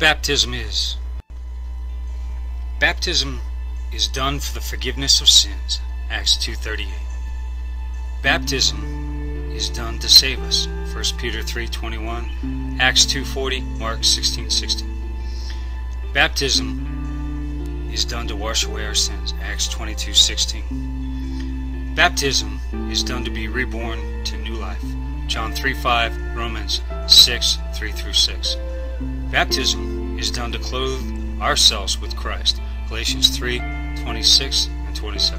baptism is. Baptism is done for the forgiveness of sins, Acts 2:38. Baptism is done to save us, 1 Peter 3:21, Acts 2:40, Mark 16:16. Baptism is done to wash away our sins, Acts 22:16. Baptism is done to be reborn to new life, John 3:5, Romans 6:3-6. Baptism is done to clothe ourselves with Christ, Galatians 3:26-27.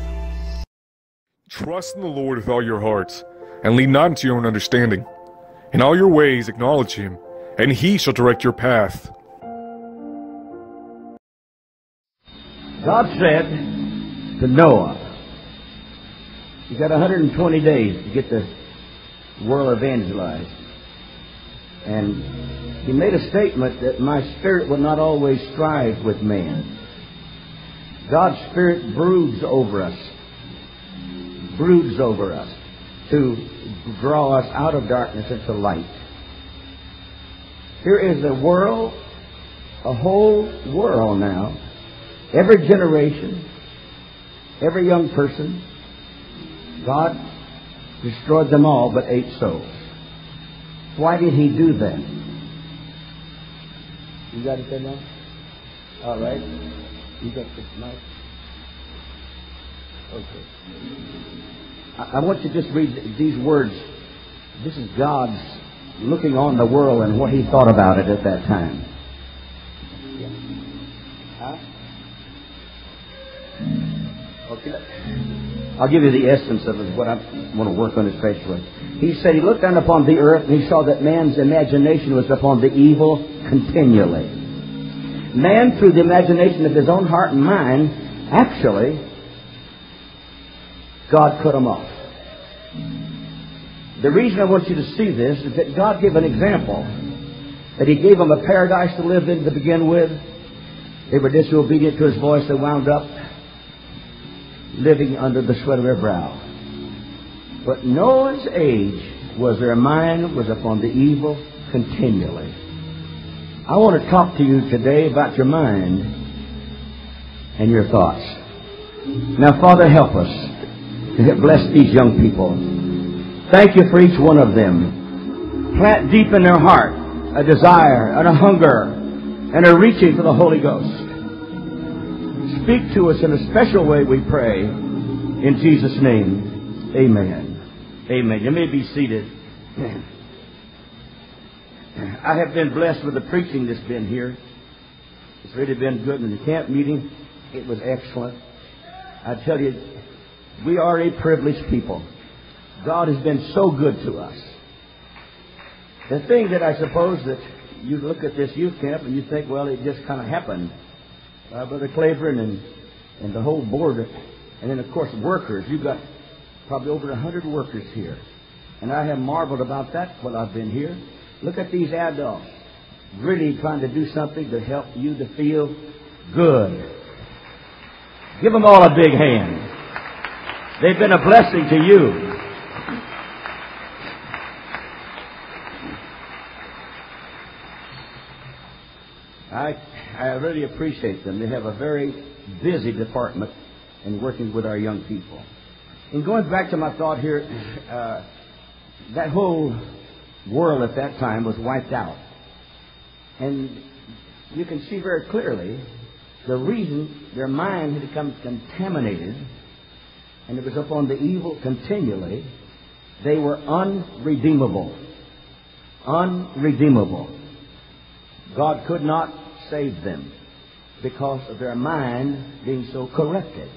Trust in the Lord with all your hearts, and lean not into your own understanding. In all your ways acknowledge him, and he shall direct your path. God said to Noah, you got 120 days to get the world evangelized. And he made a statement that my spirit will not always strive with man. God's spirit broods over us to draw us out of darkness into light. Here is a world, a whole world now, every generation, every young person. God destroyed them all but 8 souls. Why did he do that? You got it there now? All right. You got this mic? Okay. I want you to just read these words. This is God's looking on the world and what he thought about it at that time. Yeah. Huh? Okay. I'll give you the essence of what I want to work on this page with. He said, he looked down upon the earth and he saw that man's imagination was upon the evil continually. Man, through the imagination of his own heart and mind, actually, God cut them off. The reason I want you to see this is that God gave an example. That he gave them a paradise to live in to begin with. They were disobedient to his voice. They wound up living under the sweat of their brow. But Noah's age was their mind was upon the evil continually. I want to talk to you today about your mind and your thoughts. Now, Father, help us. Bless these young people. Thank you for each one of them. Plant deep in their heart a desire and a hunger and a reaching for the Holy Ghost. Speak to us in a special way, we pray. In Jesus' name, amen. Amen. You may be seated. I have been blessed with the preaching that's been here. It's really been good. In the camp meeting, it was excellent. I tell you, we are a privileged people. God has been so good to us. The thing that I suppose that you look at this youth camp and you think, well, it just kind of happened. Brother Claiborne and the whole board, and then, of course, workers. You've got probably over 100 workers here. And I have marveled about that while I've been here. Look at these adults really trying to do something to help you to feel good. Give them all a big hand. They've been a blessing to you. I really appreciate them. They have a very busy department in working with our young people. And going back to my thought here, that whole world at that time was wiped out. And you can see very clearly the reason their mind had become contaminated. And it was upon the evil continually. They were unredeemable. Unredeemable. God could not save them because of their mind being so corrupted.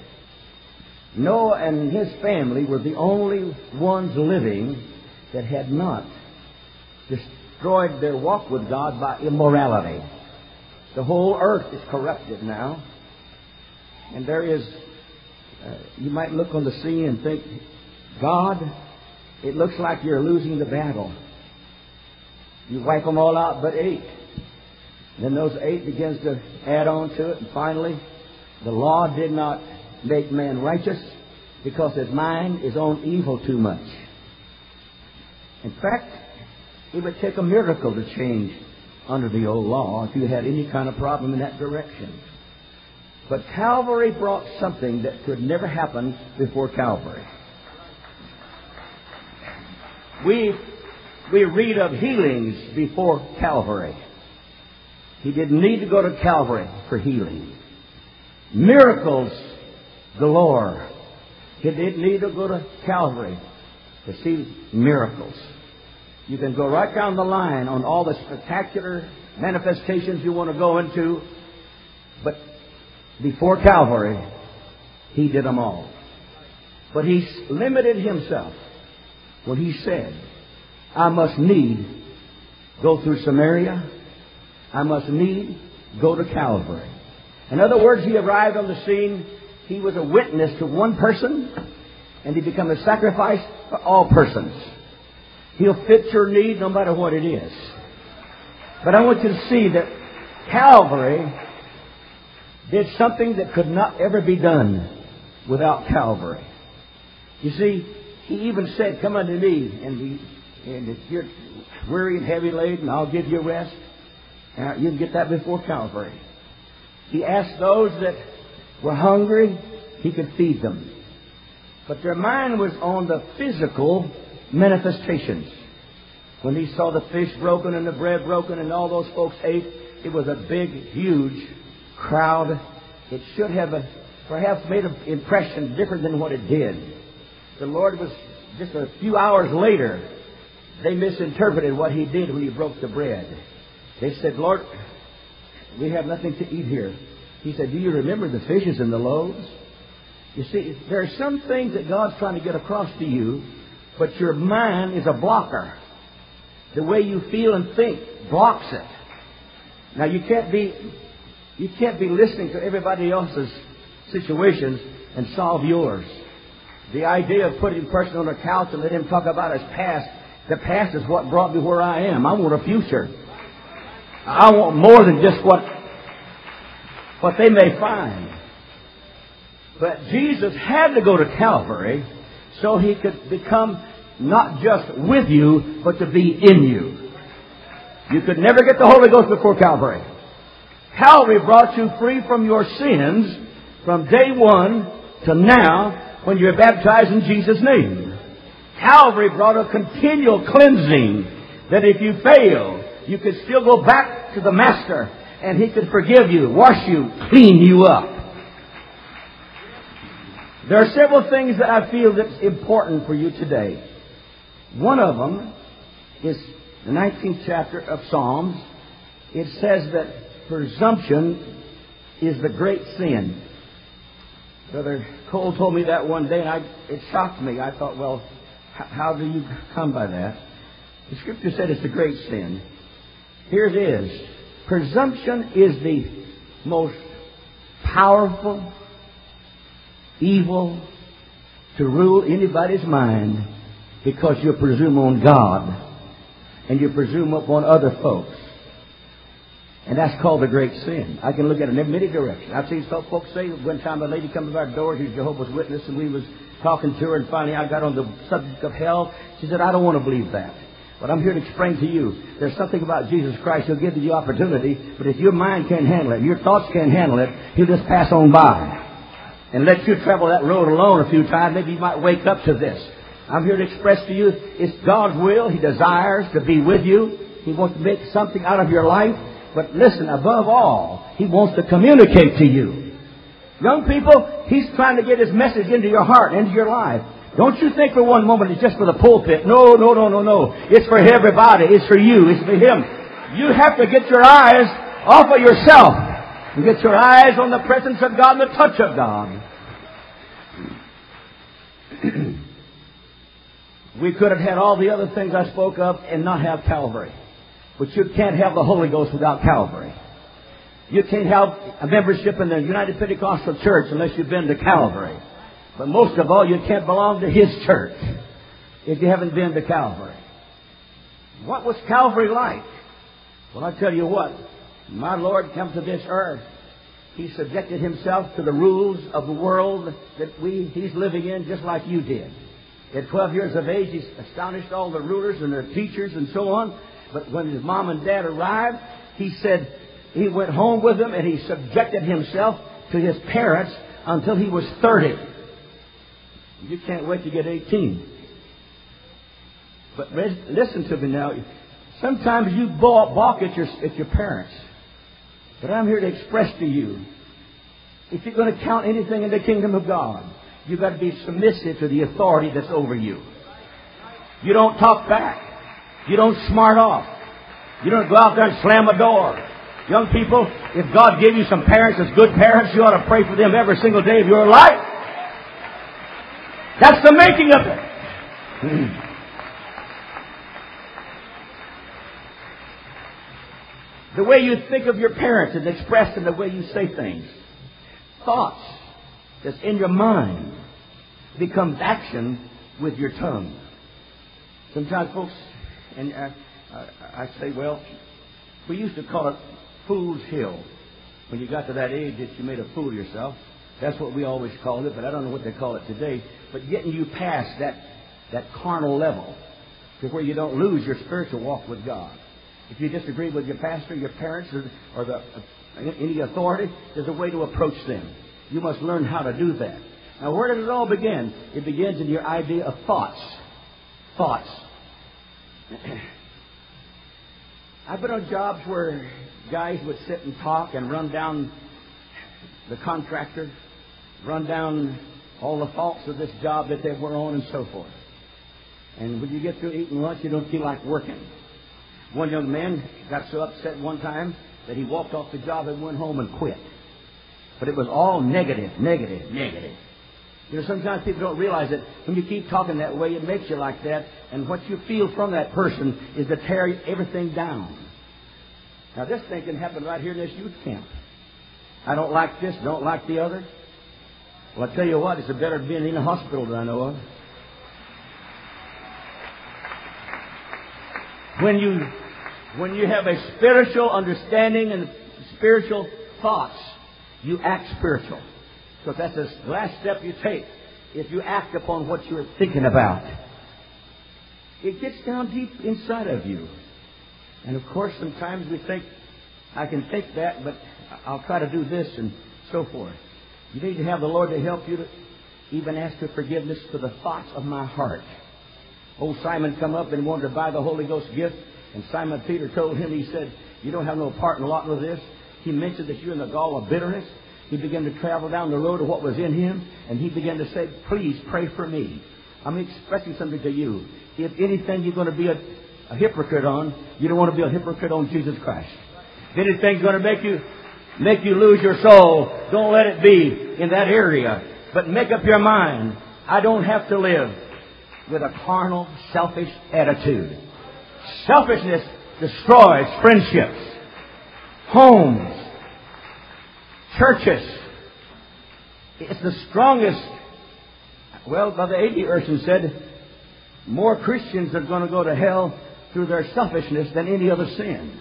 Noah and his family were the only ones living that had not destroyed their walk with God by immorality. The whole earth is corrupted now. And there is... you might look on the sea and think, God, it looks like you're losing the battle. You wipe them all out but 8. Then those 8 begins to add on to it. And finally, the law did not make man righteous because his mind is on evil too much. In fact, it would take a miracle to change under the old law if you had any kind of problem in that direction. But Calvary brought something that could never happen before Calvary. We read of healings before Calvary. He didn't need to go to Calvary for healing. Miracles galore. He didn't need to go to Calvary to see miracles. You can go right down the line on all the spectacular manifestations you want to go into. But before Calvary, He did them all. But He limited Himself when He said, I must need go through Samaria. I must need go to Calvary. In other words, He arrived on the scene. He was a witness to one person, and He became a sacrifice for all persons. He'll fit your need no matter what it is. But I want you to see that Calvary did something that could not ever be done without Calvary. You see, He even said, come unto me, and if you're weary and heavy laden, I'll give you rest. Now, you can get that before Calvary. He asked those that were hungry, He could feed them. But their mind was on the physical manifestations. When He saw the fish broken and the bread broken and all those folks ate, it was a big, huge crowd. It should have perhaps made an impression different than what it did. The Lord was just a few hours later. They misinterpreted what He did when He broke the bread. They said, Lord, we have nothing to eat here. He said, do you remember the fishes and the loaves? You see, there are some things that God's trying to get across to you, but your mind is a blocker. The way you feel and think blocks it. Now, you can't be listening to everybody else's situations and solve yours. The idea of putting a person on a couch and let him talk about his past, the past is what brought me where I am. I want a future. I want more than just what they may find. But Jesus had to go to Calvary so He could become not just with you, but to be in you. You could never get the Holy Ghost before Calvary. Calvary brought you free from your sins from day one to now when you're baptized in Jesus' name. Calvary brought a continual cleansing that if you fail, you could still go back to the Master and He could forgive you, wash you, clean you up. There are several things that I feel that's important for you today. One of them is the 19th chapter of Psalms. It says that presumption is the great sin. Brother Cole told me that one day, and it shocked me. I thought, well, how do you come by that? The Scripture said it's a great sin. Here it is. Presumption is the most powerful evil to rule anybody's mind because you presume on God and you presume upon other folks. And that's called the great sin. I can look at it in many directions. I've seen folks say one time a lady comes to our door, she's Jehovah's Witness, and we was talking to her, and finally I got on the subject of hell. She said, I don't want to believe that. But I'm here to explain to you, there's something about Jesus Christ. He'll give you the opportunity, but if your mind can't handle it, your thoughts can't handle it, He'll just pass on by and let you travel that road alone a few times. Maybe you might wake up to this. I'm here to express to you, it's God's will. He desires to be with you. He wants to make something out of your life. But listen, above all, He wants to communicate to you. Young people, He's trying to get His message into your heart, into your life. Don't you think for one moment it's just for the pulpit. No, no, no, no, no. It's for everybody. It's for you. It's for Him. You have to get your eyes off of yourself and get your eyes on the presence of God and the touch of God. We could have had all the other things I spoke of and not have Calvary. But you can't have the Holy Ghost without Calvary. You can't have a membership in the United Pentecostal Church unless you've been to Calvary. But most of all, you can't belong to His church if you haven't been to Calvary. What was Calvary like? Well, I tell you what. My Lord come to this earth. He subjected Himself to the rules of the world that He's living in just like you did. At 12 years of age, He astonished all the rulers and their teachers and so on. But when his mom and dad arrived, he said he went home with them and he subjected himself to his parents until he was 30. You can't wait to get 18. But listen to me now. Sometimes you balk at your parents. But I'm here to express to you, if you're going to count anything in the kingdom of God, you've got to be submissive to the authority that's over you. You don't talk back. You don't smart off. You don't go out there and slam a door. Young people, if God gave you some parents as good parents, you ought to pray for them every single day of your life. That's the making of it. The way you think of your parents is expressed in the way you say things. Thoughts that's in your mind becomes action with your tongue. Sometimes folks, and I say, well, we used to call it Fool's Hill. When you got to that age that you made a fool of yourself, that's what we always called it, but I don't know what they call it today. But getting you past that carnal level to where you don't lose your spiritual walk with God. If you disagree with your pastor, your parents, or any authority, there's a way to approach them. You must learn how to do that. Now, where did it all begin? It begins in your idea of thoughts. Thoughts. I've been on jobs where guys would sit and talk and run down the contractor, run down all the faults of this job that they were on and so forth. And when you get through eating lunch, you don't feel like working. One young man got so upset one time that he walked off the job and went home and quit. But it was all negative, negative, negative. You know, sometimes people don't realize that when you keep talking that way, it makes you like that. And what you feel from that person is to tear everything down. Now, this thing can happen right here in this youth camp. I don't like this, don't like the other. Well, I tell you what, it's better than being in a hospital than I know of. When you have a spiritual understanding and spiritual thoughts, you act spiritual. Because that's the last step you take if you act upon what you're thinking about. It gets down deep inside of you. And of course, sometimes we think, I can think that, but I'll try to do this and so forth. You need to have the Lord to help you to even ask for forgiveness for the thoughts of my heart. Old Simon come up and wanted to buy the Holy Ghost gift. And Simon Peter told him, he said, you don't have no part in a lot of this. He mentioned that you're in the gall of bitterness. He began to travel down the road of what was in him. And he began to say, please pray for me. I'm expressing something to you. If anything you're going to be a hypocrite on, you don't want to be a hypocrite on Jesus Christ. If anything's going to make you lose your soul, don't let it be in that area. But make up your mind. I don't have to live with a carnal, selfish attitude. Selfishness destroys friendships, homes, churches. It's the strongest. Well, Brother A.D. Urson said, more Christians are going to go to hell through their selfishness than any other sin.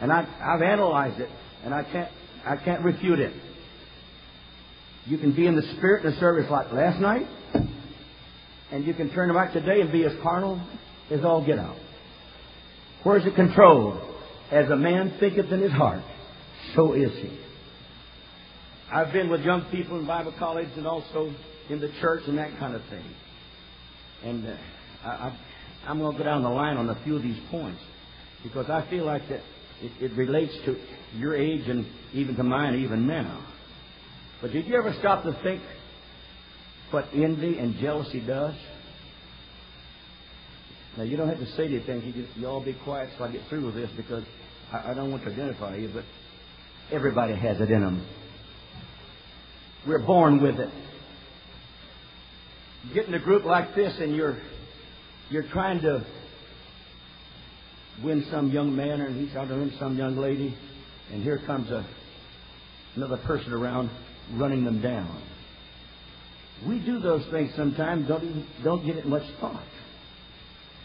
And I've analyzed it, and I can't refute it. You can be in the spirit in a service like last night, and you can turn them out today and be as carnal as all get out. Where's it controlled? As a man thinketh in his heart, so is he. I've been with young people in Bible college and also in the church and that kind of thing. And I'm going to go down the line on a few of these points because I feel like that it relates to your age and even to mine even now. But did you ever stop to think what envy and jealousy does? Now, you don't have to say anything. You all be quiet so I get through with this because I don't want to identify you, but everybody has it in them. We're born with it. You get in a group like this and you're trying to win some young man and he's trying to win some young lady, and here comes another person around running them down. We do those things sometimes, don't get it much thought.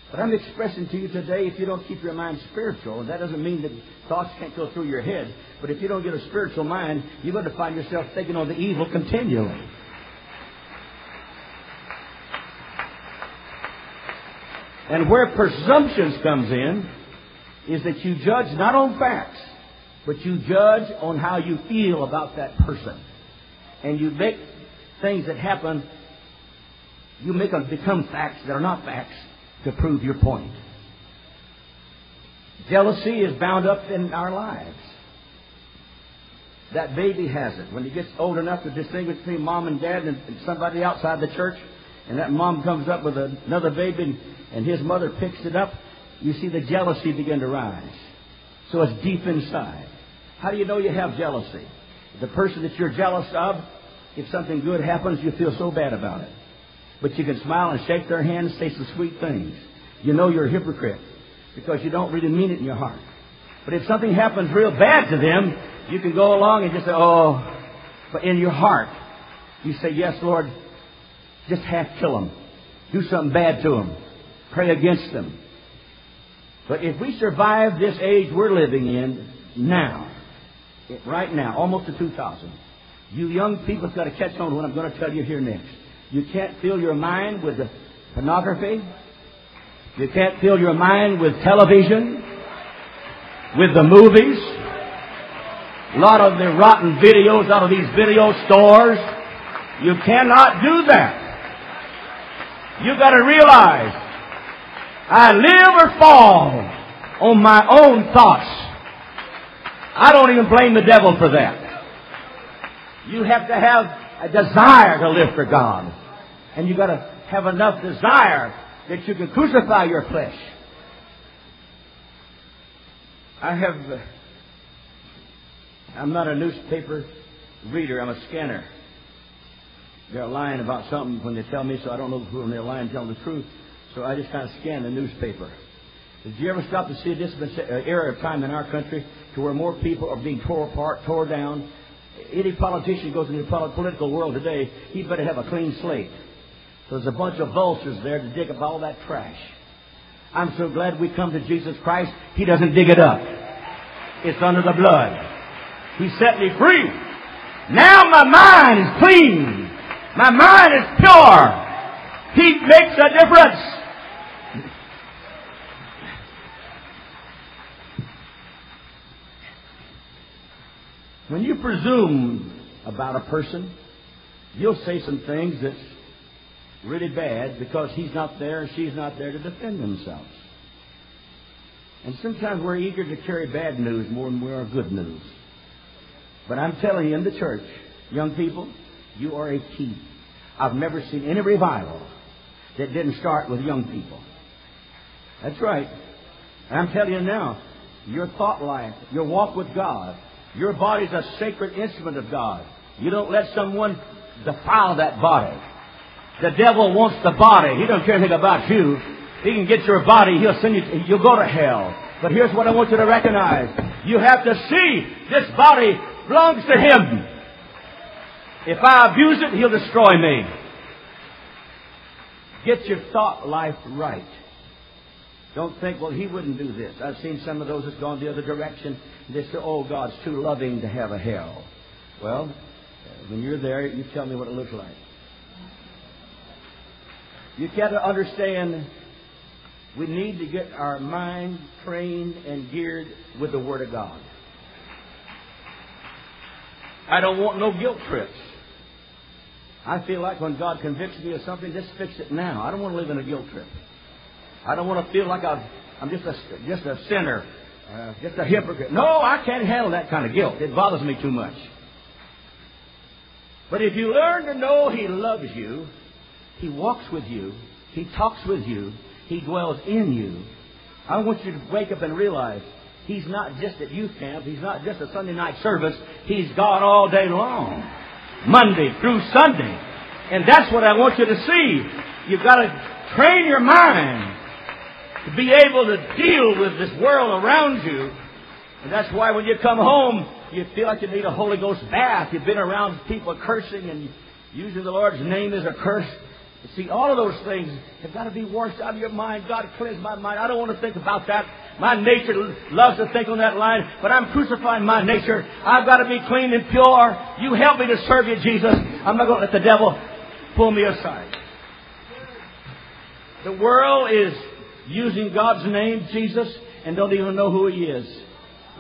But I'm expressing to you today, if you don't keep your mind spiritual, that doesn't mean that thoughts can't go through your head, but if you don't get a spiritual mind, you're going to find yourself thinking on the evil continually. And where presumptions comes in, is that you judge not on facts, but you judge on how you feel about that person. And you make things that happen, you make them become facts that are not facts to prove your point. Jealousy is bound up in our lives. That baby has it. When he gets old enough to distinguish between mom and dad and somebody outside the church, and that mom comes up with another baby and his mother picks it up, you see the jealousy begin to rise. So it's deep inside. How do you know you have jealousy? The person that you're jealous of, if something good happens, you feel so bad about it. But you can smile and shake their hand and say some sweet things. You know you're a hypocrite because you don't really mean it in your heart. But if something happens real bad to them, you can go along and just say, oh, but in your heart, you say, yes, Lord, just half kill them. Do something bad to them. Pray against them. But if we survive this age we're living in now, right now, almost to 2000, you young people's got to catch on to what I'm going to tell you here next. You can't fill your mind with pornography. You can't fill your mind with television, with the movies. A lot of the rotten videos out of these video stores. You cannot do that. You've got to realize, I live or fall on my own thoughts. I don't even blame the devil for that. You have to have a desire to live for God. And you've got to have enough desire that you can crucify your flesh. I'm not a newspaper reader. I'm a scanner. They're lying about something when they tell me, so I don't know when they're lying, telling the truth. So I just kind of scan the newspaper. Did you ever stop to see this era of time in our country to where more people are being torn apart, torn down? Any politician goes into the political world today, he better have a clean slate. So there's a bunch of vultures there to dig up all that trash. I'm so glad we come to Jesus Christ. He doesn't dig it up. It's under the blood. He set me free. Now my mind is clean. My mind is pure. He makes a difference. When you presume about a person, you'll say some things that's really bad because he's not there and she's not there to defend themselves. And sometimes we're eager to carry bad news more than we are good news. But I'm telling you, in the church, young people, you are a key. I've never seen any revival that didn't start with young people. That's right. And I'm telling you now, your thought life, your walk with God, your body's a sacred instrument of God. You don't let someone defile that body. The devil wants the body. He don't care anything about you. He can get your body. He'll send you. You'll go to hell. But here's what I want you to recognize. You have to see this body belongs to Him. If I abuse it, He'll destroy me. Get your thought life right. Don't think, well, He wouldn't do this. I've seen some of those that's gone the other direction. They say, oh, God's too loving to have a hell. Well, when you're there, you tell me what it looks like. You got to understand, we need to get our mind trained and geared with the Word of God. I don't want no guilt trips. I feel like when God convicts me of something, just fix it now. I don't want to live in a guilt trip. I don't want to feel like I'm just a sinner, just a hypocrite. No, I can't handle that kind of guilt. It bothers me too much. But if you learn to know He loves you, He walks with you, He talks with you, He dwells in you. I want you to wake up and realize He's not just at youth camp. He's not just a Sunday night service. He's God all day long, Monday through Sunday. And that's what I want you to see. You've got to train your mind to be able to deal with this world around you. And that's why when you come home, you feel like you need a Holy Ghost bath. You've been around people cursing and using the Lord's name as a curse. See, all of those things have got to be washed out of your mind. God, cleanse my mind. I don't want to think about that. My nature loves to think on that line, but I'm crucifying my nature. I've got to be clean and pure. You help me to serve you, Jesus. I'm not going to let the devil pull me aside. The world is using God's name, Jesus, and don't even know who he is.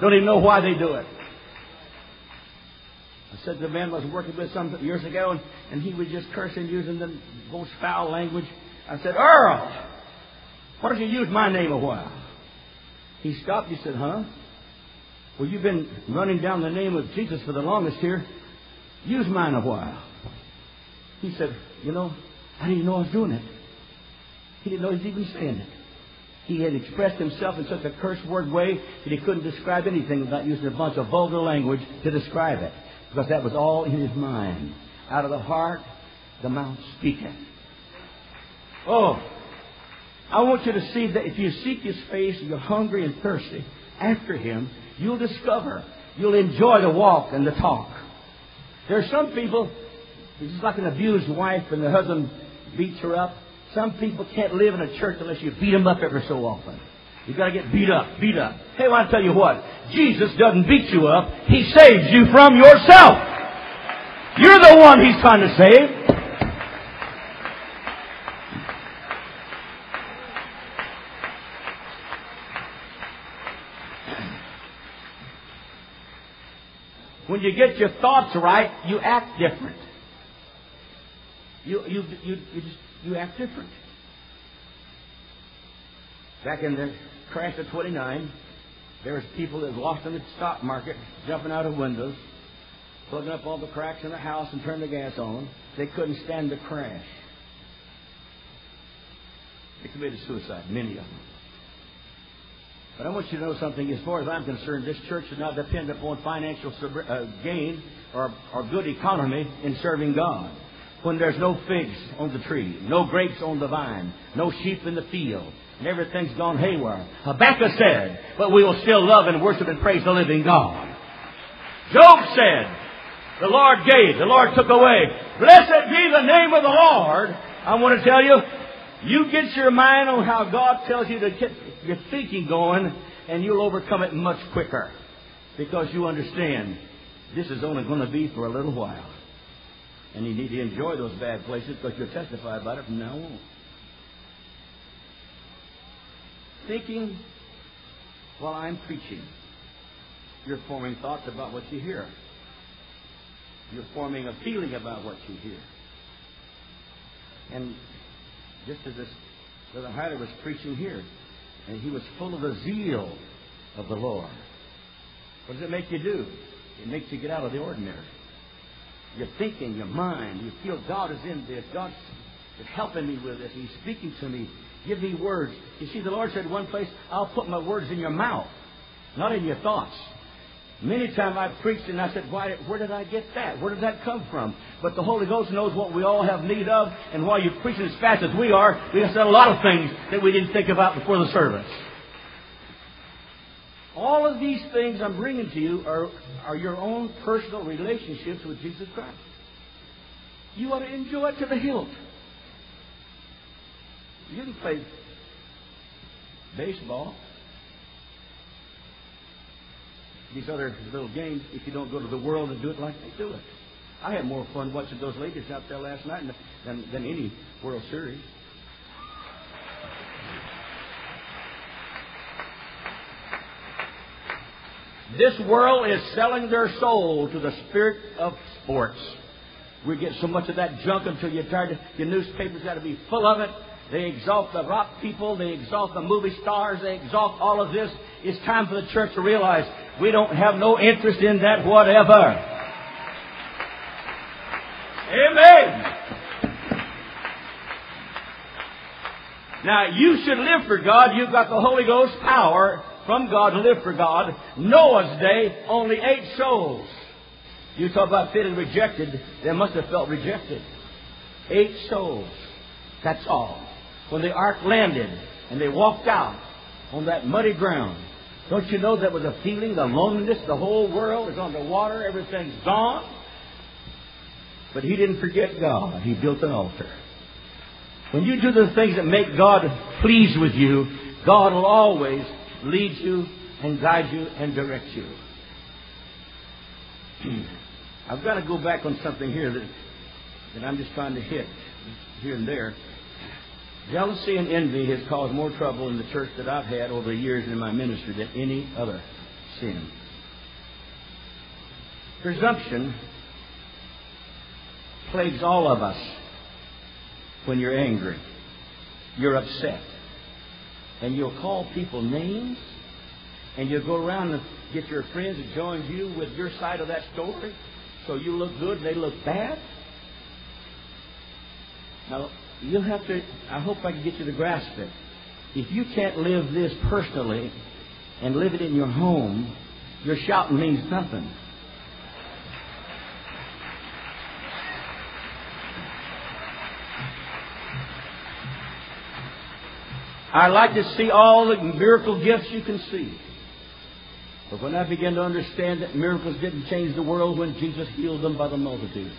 Don't even know why they do it. I said the man I was working with some years ago, and he was just cursing, using the most foul language. I said, Earl, why don't you use my name a while? He stopped. He said, huh? Well, you've been running down the name of Jesus for the longest here. Use mine a while. He said, you know, I didn't even know I was doing it. He didn't know he was even saying it. He had expressed himself in such a curse word way that he couldn't describe anything without using a bunch of vulgar language to describe it. Because that was all in his mind. Out of the heart, the mouth speaketh. Oh, I want you to see that if you seek His face and you're hungry and thirsty after Him, you'll discover, you'll enjoy the walk and the talk. There are some people, it's like an abused wife and the husband beats her up. Some people can't live in a church unless you beat them up every so often. You've got to get beat up, beat up. Hey, well, I'll tell you what. Jesus doesn't beat you up. He saves you from yourself. You're the one He's trying to save. When you get your thoughts right, you act different. You act different. Back in the crash of 29, there was people that lost in the stock market, jumping out of windows, plugging up all the cracks in the house and turning the gas on. They couldn't stand the crash. They committed suicide, many of them. But I want you to know something. As far as I'm concerned, this church should not depend upon financial gain or good economy in serving God. When there's no figs on the tree, no grapes on the vine, no sheep in the field, and everything's gone haywire. Habakkuk said, but we will still love and worship and praise the living God. Job said, the Lord gave, the Lord took away. Blessed be the name of the Lord. I want to tell you, you get your mind on how God tells you to get your thinking going, and you'll overcome it much quicker. Because you understand, this is only going to be for a little while. And you need to enjoy those bad places because you'll testify about it from now on. Thinking while I'm preaching. You're forming thoughts about what you hear. You're forming a feeling about what you hear. And just as this Brother Hyler was preaching here, and he was full of the zeal of the Lord. What does it make you do? It makes you get out of the ordinary. You're thinking, your mind, you feel God is in this. God is helping me with this. He's speaking to me. Give me words. You see, the Lord said one place, I'll put my words in your mouth, not in your thoughts. Many times I've preached and I said, where did I get that? Where did that come from? But the Holy Ghost knows what we all have need of. And while you're preaching as fast as we are, we have said a lot of things that we didn't think about before the service. All of these things I'm bringing to you are your own personal relationships with Jesus Christ. You ought to enjoy it to the hilt. You can play baseball, these other little games, if you don't go to the world and do it like they do it. I had more fun watching those ladies out there last night than any World Series. This world is selling their soul to the spirit of sports. We get so much of that junk until you're tired. Your newspaper's got to be full of it. They exalt the rock people. They exalt the movie stars. They exalt all of this. It's time for the church to realize we don't have no interest in that whatever. Amen. Now, you should live for God. You've got the Holy Ghost power from God to live for God. Noah's day, only 8 souls. You talk about fit and rejected. They must have felt rejected. 8 souls. That's all. When the ark landed and they walked out on that muddy ground, don't you know that was a feeling, the loneliness, the whole world is on the water, everything's gone? But he didn't forget God. He built an altar. When you do the things that make God pleased with you, God will always lead you and guide you and direct you. I've got to go back on something here that I'm just trying to hit here and there. Jealousy and envy has caused more trouble in the church that I've had over the years in my ministry than any other sin. Presumption plagues all of us when you're angry. You're upset. And you'll call people names. And you'll go around and get your friends to join you with your side of that story. So you look good and they look bad. Now, you'll have to, I hope I can get you to grasp it. If you can't live this personally and live it in your home, your shouting means nothing. I like to see all the miracle gifts you can see. But when I began to understand that miracles didn't change the world when Jesus healed them by the multitude,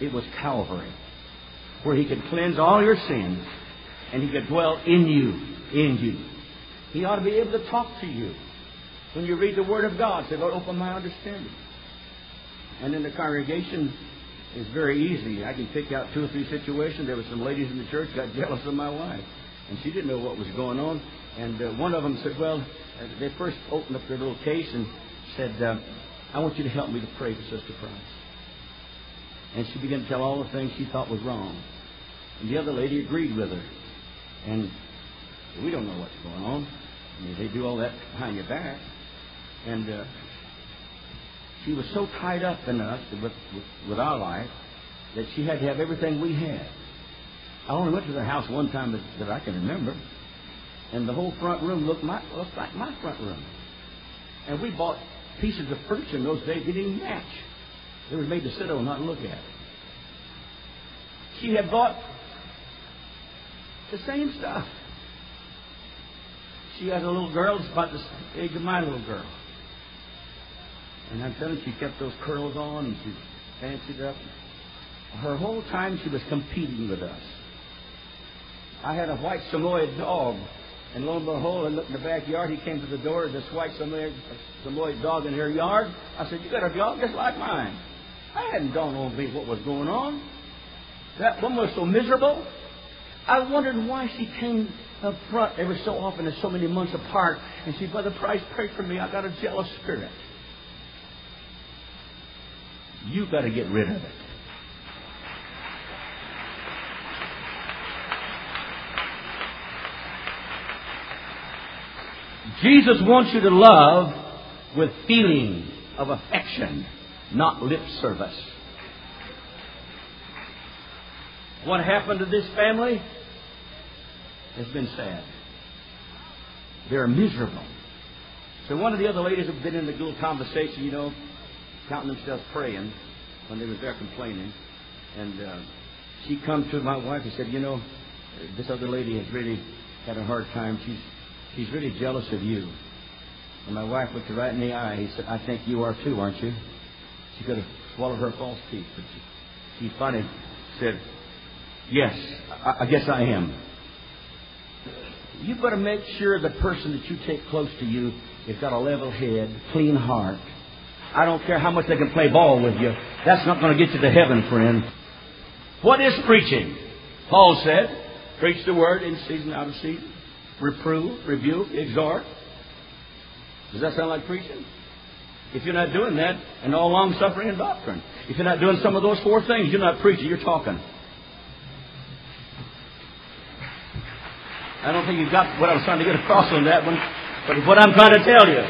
it was Calvary, where He could cleanse all your sins and He could dwell in you, He ought to be able to talk to you. When you read the Word of God, say, Lord, open my understanding. And in the congregation, it's very easy. I can pick out two or three situations. There were some ladies in the church got jealous of my wife, and she didn't know what was going on. And one of them said, well, they first opened up their little case and said, I want you to help me to pray for Sister Price. And she began to tell all the things she thought was wrong. And the other lady agreed with her. And we don't know what's going on. I mean, they do all that behind your back. And she was so tied up in us with our life that she had to have everything we had. I only went to their house one time that I can remember. And the whole front room looked like my front room. And we bought pieces of furniture in those days that didn't match. They were made to sit on, not look at it. She had bought the same stuff. She had a little girl that's about the age of my little girl. And I'm telling you, she kept those curls on and she fancied up. Her whole time she was competing with us. I had a white Samoyed dog. And lo and behold, I looked in the backyard. He came to the door, this white Samoyed dog in her yard. I said, you got a dog just like mine. I hadn't dawned on me what was going on. That woman was so miserable. I wondered why she came up front every so often and so many months apart. And she, Brother Price, prayed for me. I got a jealous spirit. You got to get rid of it. Jesus wants you to love with feeling of affection, not lip service. What happened to this family has been sad. They're miserable. So one of the other ladies had been in the little conversation, you know, counting themselves praying when they were there complaining. And she come to my wife and said, you know, this other lady has really had a hard time. She's really jealous of you. And my wife looked her right in the eye. He said, I think you are too, aren't you? She could have swallowed her false teeth. But she finally said, yes, I guess I am. You better make sure the person that you take close to you has got a level head, clean heart. I don't care how much they can play ball with you. That's not going to get you to heaven, friend. What is preaching? Paul said, preach the word in season, out of season. Reprove, rebuke, exhort. Does that sound like preaching? If you're not doing that, and all long-suffering and doctrine. If you're not doing some of those four things, you're not preaching, you're talking. I don't think you got what I was trying to get across on that one. But what I'm trying to tell you,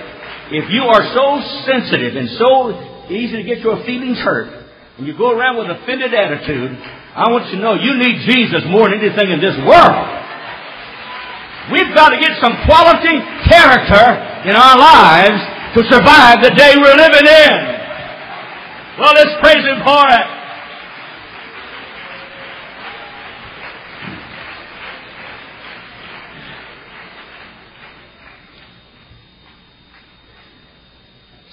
if you are so sensitive and so easy to get your feelings hurt, and you go around with an offended attitude, I want you to know you need Jesus more than anything in this world. We've got to get some quality character in our lives to survive the day we're living in. Well, let's praise Him for it.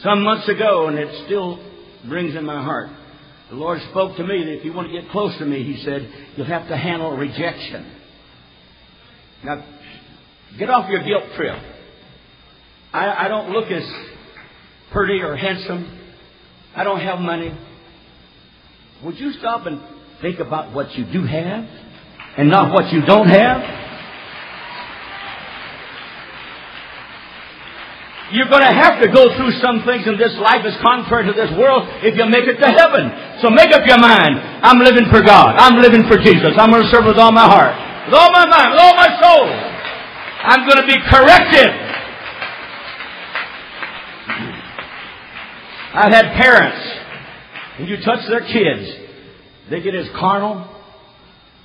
Some months ago, and it still rings in my heart, the Lord spoke to me that if you want to get close to me, He said, you'll have to handle rejection. Now, get off your guilt trip. I don't look as pretty or handsome. I don't have money. Would you stop and think about what you do have? and not what you don't have. You're going to have to go through some things in this life that's contrary to this world if you make it to heaven. So make up your mind. I'm living for God. I'm living for Jesus. I'm going to serve with all my heart, with all my mind, with all my soul. I'm going to be corrected. I've had parents, when you touch their kids, they get as carnal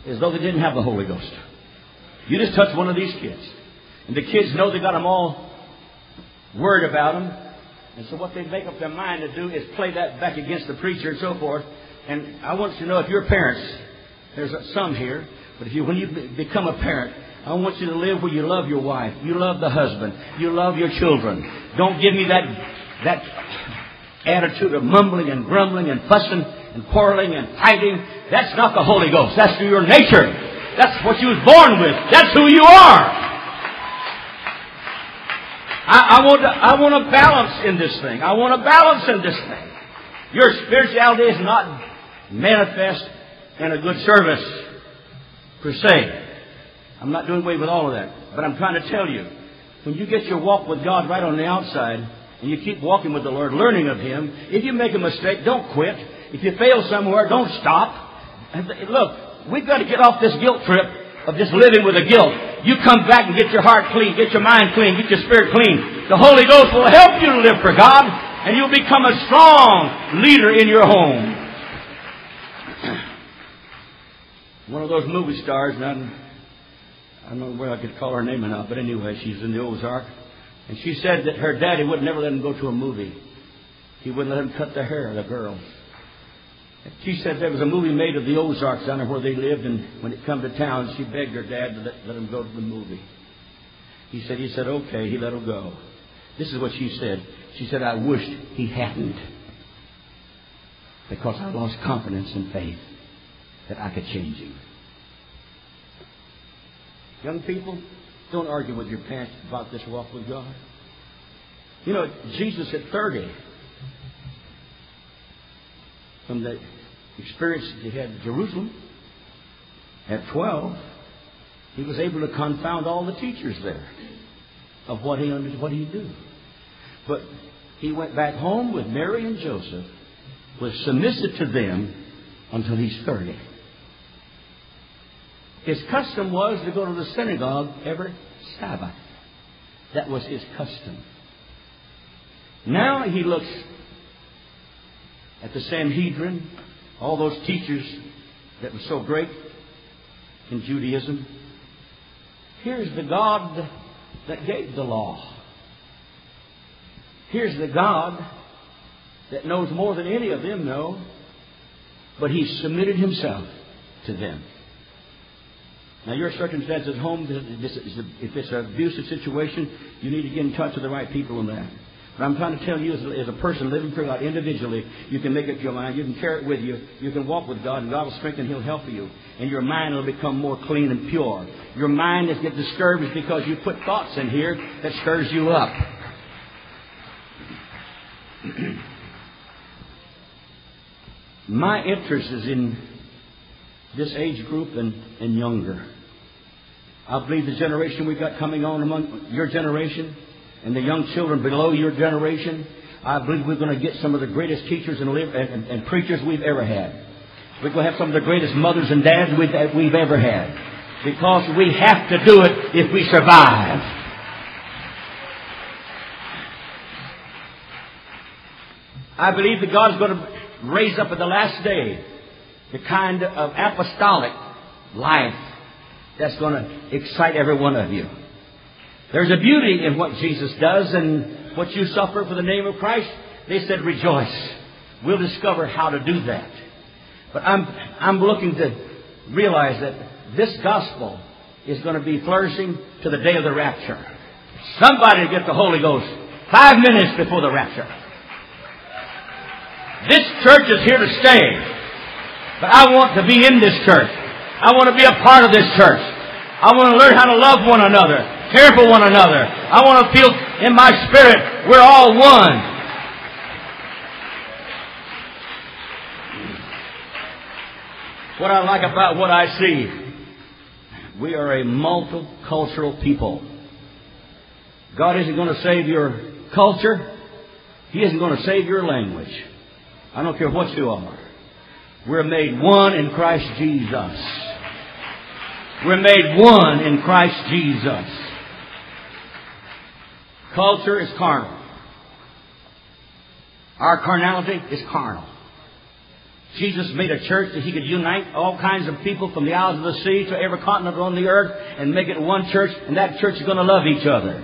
as though they didn't have the Holy Ghost. You just touch one of these kids, and the kids know they got them all worried about them. And so what they make up their mind to do is play that back against the preacher and so forth. And I want you to know, if you're parents, there's some here, but if you, when you become a parent, I want you to live where you love your wife, you love the husband, you love your children. Don't give me that attitude of mumbling and grumbling and fussing and quarreling and fighting. That's not the Holy Ghost. That's your nature. That's what you was born with. That's who you are. I want a balance in this thing. I want a balance in this thing. Your spirituality is not manifest in a good service, per se. I'm not doing away with all of that. But I'm trying to tell you, when you get your walk with God right on the outside, and you keep walking with the Lord, learning of Him, if you make a mistake, don't quit. If you fail somewhere, don't stop. And look, we've got to get off this guilt trip of just living with the guilt. You come back and get your heart clean, get your mind clean, get your spirit clean. The Holy Ghost will help you to live for God, and you'll become a strong leader in your home. One of those movie stars, and I don't know whether I could call her name or not, but anyway, she's in the Ozarks, and she said that her daddy would never let him go to a movie. He wouldn't let him cut the hair of the girl. She said there was a movie made of the Ozarks down there where they lived, and when it come to town, she begged her dad to let him go to the movie. He said, okay, he let her go. This is what she said. She said, I wished he hadn't, because I lost confidence and faith that I could change him. Young people, don't argue with your parents about this walk with God. You know, Jesus at 30... from the experience that he had in Jerusalem, at 12, he was able to confound all the teachers there of what he knew. But he went back home with Mary and Joseph, was submissive to them until he's 30. His custom was to go to the synagogue every Sabbath. That was his custom. Now he looks at the Sanhedrin, all those teachers that were so great in Judaism. Here's the God that gave the law. Here's the God that knows more than any of them know, but he submitted himself to them. Now, your circumstance at home, if it's an abusive situation, you need to get in touch with the right people in that. But I'm trying to tell you, as a person living for God individually, you can make up your mind. You can carry it with you. You can walk with God, and God will strengthen. He'll help you. And your mind will become more clean and pure. Your mind that gets disturbed is because you put thoughts in here that stirs you up. My interest is in this age group and younger. I believe the generation we've got coming on among your generation, and the young children below your generation, I believe we're going to get some of the greatest teachers and preachers we've ever had. We're going to have some of the greatest mothers and dads we've ever had. Because we have to do it if we survive. I believe that God's going to raise up in the last day the kind of apostolic life that's going to excite every one of you. There's a beauty in what Jesus does and what you suffer for the name of Christ. They said, rejoice. We'll discover how to do that. But I'm looking to realize that this gospel is going to be flourishing to the day of the rapture. Somebody get the Holy Ghost 5 minutes before the rapture. This church is here to stay. But I want to be in this church. I want to be a part of this church. I want to learn how to love one another, care for one another. I want to feel in my spirit we're all one. What I like about what I see We are a multicultural people. God isn't going to save your culture. He isn't going to save your language. I don't care what you are. We're made one in Christ Jesus. We're made one in Christ Jesus. Culture is carnal. Our carnality is carnal. Jesus made a church that He could unite all kinds of people from the isles of the sea to every continent on the earth and make it one church, and that church is going to love each other.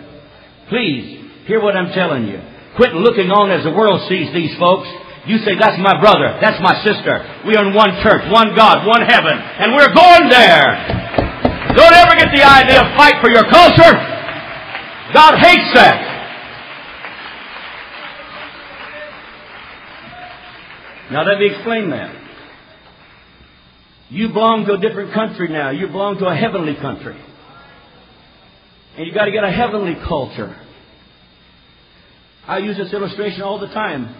Please, hear what I'm telling you. Quit looking on as the world sees these folks. You say, that's my brother, that's my sister. We are in one church, one God, one heaven, and we're going there. Don't ever get the idea of fight for your culture. God hates that. Now let me explain that. You belong to a different country now. You belong to a heavenly country. And you've got to get a heavenly culture. I use this illustration all the time.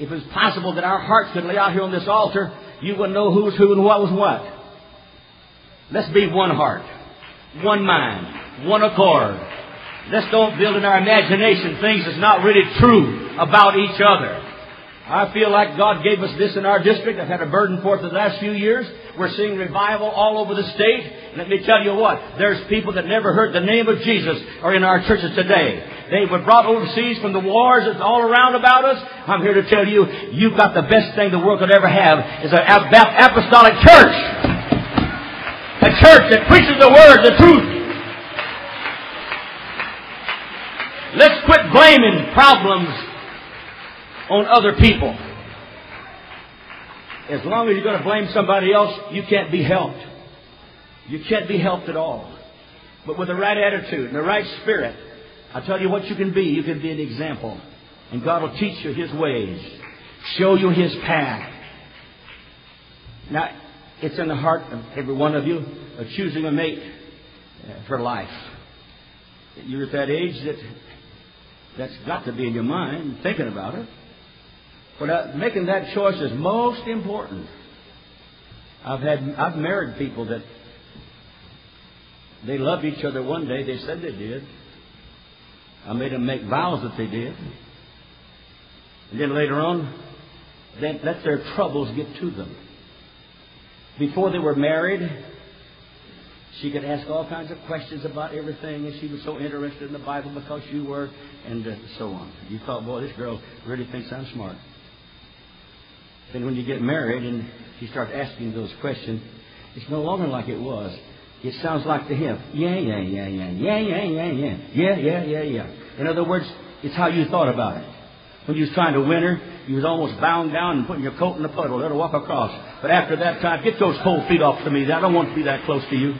If it's possible that our hearts could lay out here on this altar, you would know who's who and what was what. Let's be one heart, one mind, one accord. Let's don't build in our imagination things that's not really true about each other. I feel like God gave us this in our district. I've had a burden for it for the last few years. We're seeing revival all over the state. And let me tell you what, there's people that never heard the name of Jesus are in our churches today. They were brought overseas from the wars that's all around about us. I'm here to tell you, you've got the best thing the world could ever have is an apostolic church. A church that preaches the Word, the truth. Let's quit blaming problems on other people. As long as you're going to blame somebody else, you can't be helped. You can't be helped at all. But with the right attitude and the right spirit, I tell you what you can be. You can be an example. And God will teach you His ways, show you His path. Now, it's in the heart of every one of you of choosing a mate for life. You're at that age that's got to be in your mind, thinking about it. But making that choice is most important. I've married people that they loved each other one day. They said they did. I made them make vows that they did. And then later on, they let their troubles get to them. Before they were married, she could ask all kinds of questions about everything, and she was so interested in the Bible because you were, and so on. You thought, boy, this girl really thinks I'm smart. Then when you get married and you start asking those questions, it's no longer like it was. It sounds like the hymn. Yeah, yeah, yeah, yeah, yeah, yeah, yeah, yeah, yeah, yeah, yeah, yeah. In other words, it's how you thought about it. When you was trying to win her, you was almost bound down and putting your coat in the puddle, let her walk across. But after that time, get those cold feet off to me. I don't want to be that close to you.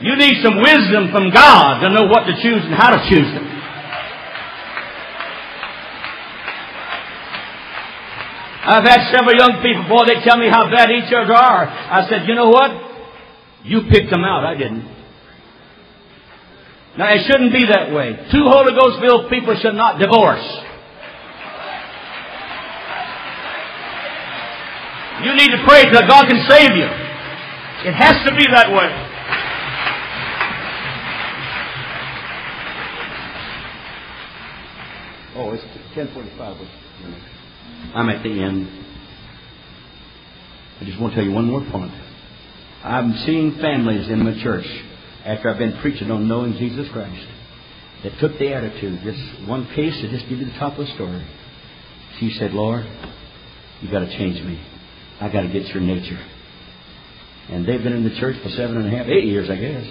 You need some wisdom from God to know what to choose and how to choose them. I've had several young people, boy, they tell me how bad each other are. I said, you know what? You picked them out. I didn't. Now, it shouldn't be that way. Two Holy Ghost-filled people should not divorce. You need to pray that God can save you. It has to be that way. Oh, it's 10:45. I'm at the end. I just want to tell you one more point. I'm seeing families in my church after I've been preaching on knowing Jesus Christ that took the attitude. This one case, I just give you the top of the story. She said, Lord, you've got to change me. I've got to get your nature. And they've been in the church for 7.5, 8 years, I guess.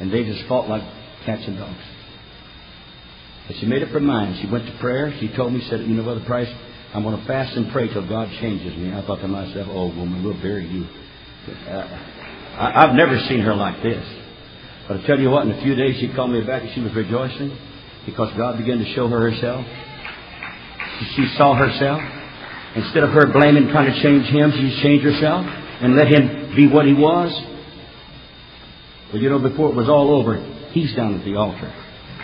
And they just fought like cats and dogs. But she made up her mind. She went to prayer. She told me, said, you know, Brother Price, I'm going to fast and pray till God changes me. I thought to myself, oh, woman, we'll bury you. I've never seen her like this. But I tell you what, in a few days she called me back and she was rejoicing because God began to show her herself. She saw herself. Instead of her blaming, trying to change him, she changed herself and let him be what he was. Well, you know, before it was all over, he's down at the altar.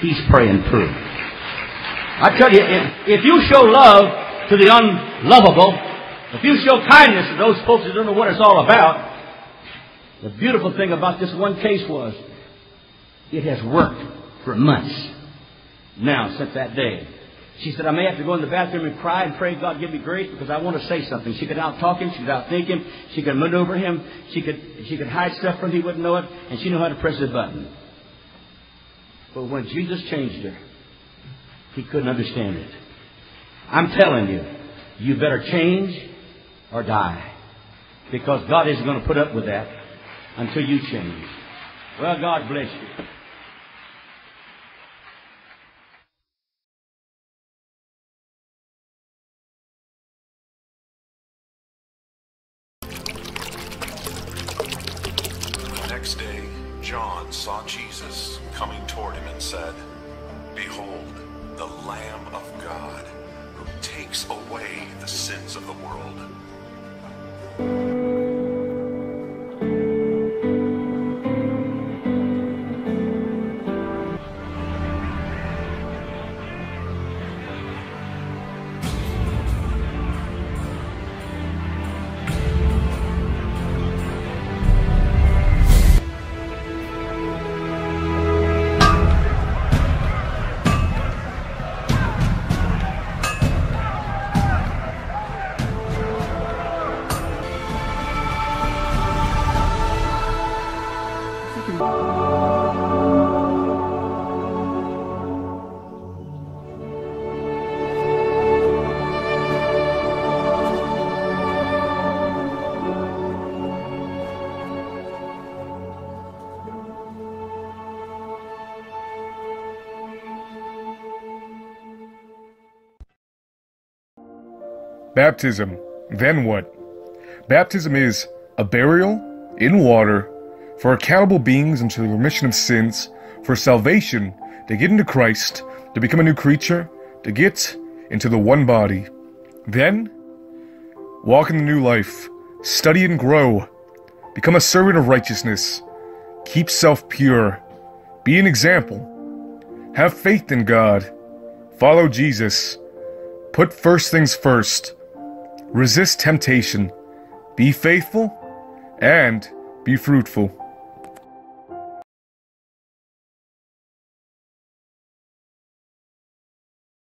He's praying through. I tell you, if you show love to the unlovable, If you show kindness to those folks who don't know what it's all about, the beautiful thing about this one case was it has worked for months now since that day. She said, I may have to go in the bathroom and cry and pray God give me grace because I want to say something. She could out-talk him. She could out-think him. She could maneuver him. She could hide stuff from him. He wouldn't know it. And she knew how to press the button. But when Jesus changed her, he couldn't understand it. I'm telling you, you better change or die. Because God isn't going to put up with that until you change. Well, God bless you. Next day, John saw Jesus coming toward him and said, Behold, the Lamb of God, who takes away the sins of the world. Baptism, then what? Baptism is a burial in water for accountable beings unto the remission of sins, for salvation, to get into Christ, to become a new creature, to get into the one body. Then, walk in the new life, study and grow, become a servant of righteousness, keep self pure, be an example, have faith in God, follow Jesus, put first things first, resist temptation, be faithful, and be fruitful.